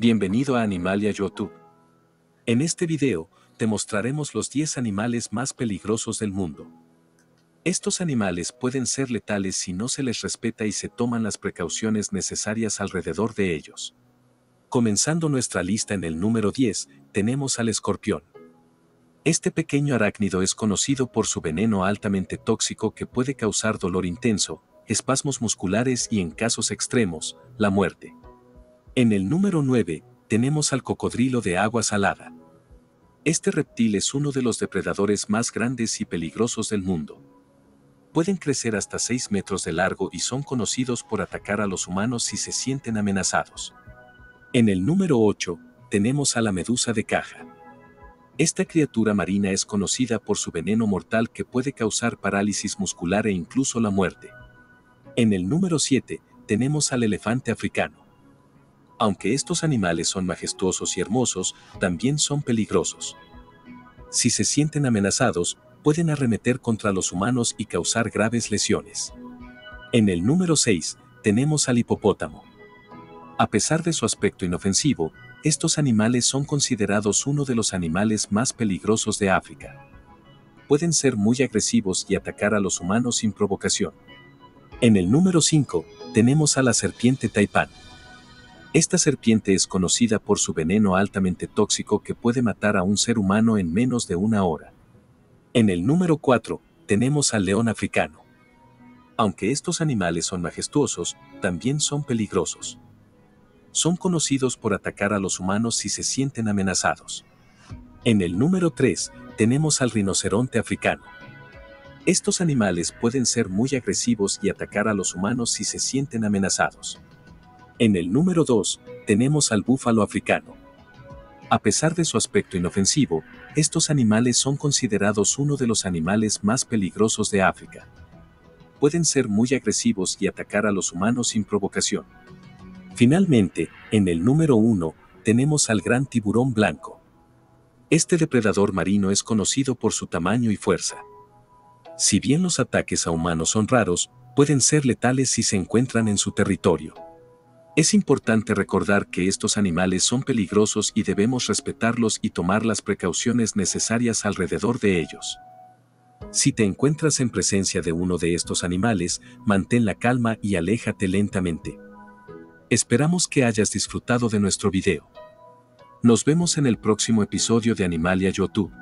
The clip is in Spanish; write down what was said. Bienvenido a Animalia YouTube. En este video, te mostraremos los 10 animales más peligrosos del mundo. Estos animales pueden ser letales si no se les respeta y se toman las precauciones necesarias alrededor de ellos. Comenzando nuestra lista en el número 10, tenemos al escorpión. Este pequeño arácnido es conocido por su veneno altamente tóxico que puede causar dolor intenso, espasmos musculares y en casos extremos, la muerte. En el número 9, tenemos al cocodrilo de agua salada. Este reptil es uno de los depredadores más grandes y peligrosos del mundo. Pueden crecer hasta 6 metros de largo y son conocidos por atacar a los humanos si se sienten amenazados. En el número 8, tenemos a la medusa de caja. Esta criatura marina es conocida por su veneno mortal que puede causar parálisis muscular e incluso la muerte. En el número 7, tenemos al elefante africano. Aunque estos animales son majestuosos y hermosos, también son peligrosos. Si se sienten amenazados, pueden arremeter contra los humanos y causar graves lesiones. En el número 6, tenemos al hipopótamo. A pesar de su aspecto inofensivo, estos animales son considerados uno de los animales más peligrosos de África. Pueden ser muy agresivos y atacar a los humanos sin provocación. En el número 5, tenemos a la serpiente taipán. Esta serpiente es conocida por su veneno altamente tóxico que puede matar a un ser humano en menos de una hora. En el número 4, tenemos al león africano. Aunque estos animales son majestuosos, también son peligrosos. Son conocidos por atacar a los humanos si se sienten amenazados. En el número 3, tenemos al rinoceronte africano. Estos animales pueden ser muy agresivos y atacar a los humanos si se sienten amenazados. En el número 2, tenemos al búfalo africano. A pesar de su aspecto inofensivo, estos animales son considerados uno de los animales más peligrosos de África. Pueden ser muy agresivos y atacar a los humanos sin provocación. Finalmente, en el número 1, tenemos al gran tiburón blanco. Este depredador marino es conocido por su tamaño y fuerza. Si bien los ataques a humanos son raros, pueden ser letales si se encuentran en su territorio. Es importante recordar que estos animales son peligrosos y debemos respetarlos y tomar las precauciones necesarias alrededor de ellos. Si te encuentras en presencia de uno de estos animales, mantén la calma y aléjate lentamente. Esperamos que hayas disfrutado de nuestro video. Nos vemos en el próximo episodio de Animalia YouTube.